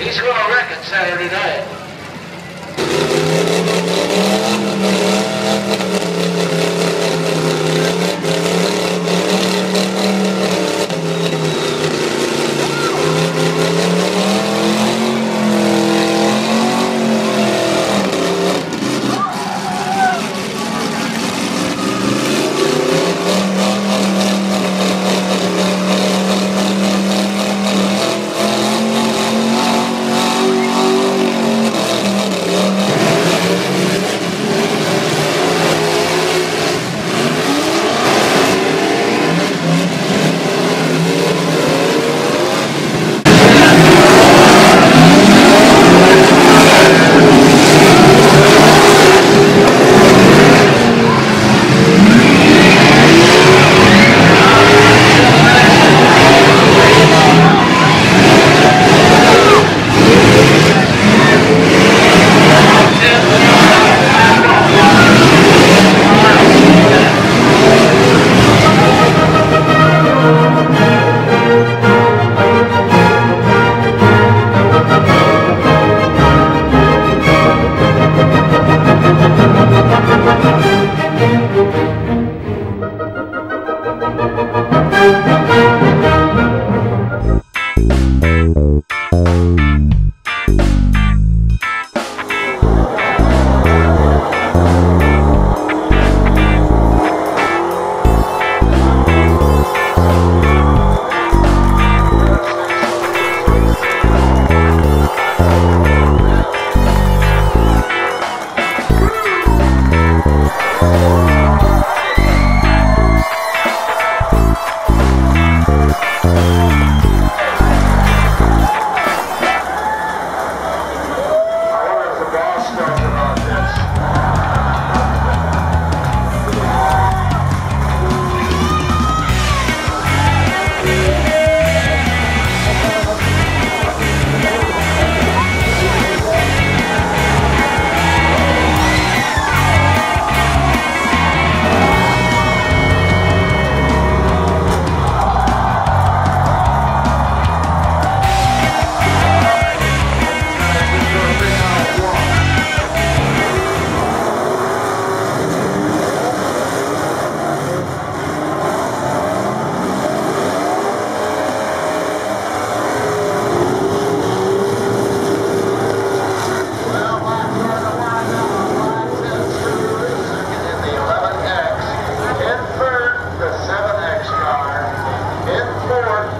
He's going to wreck it Saturday night.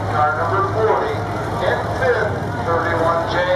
Car number 40, in fifth, 31J.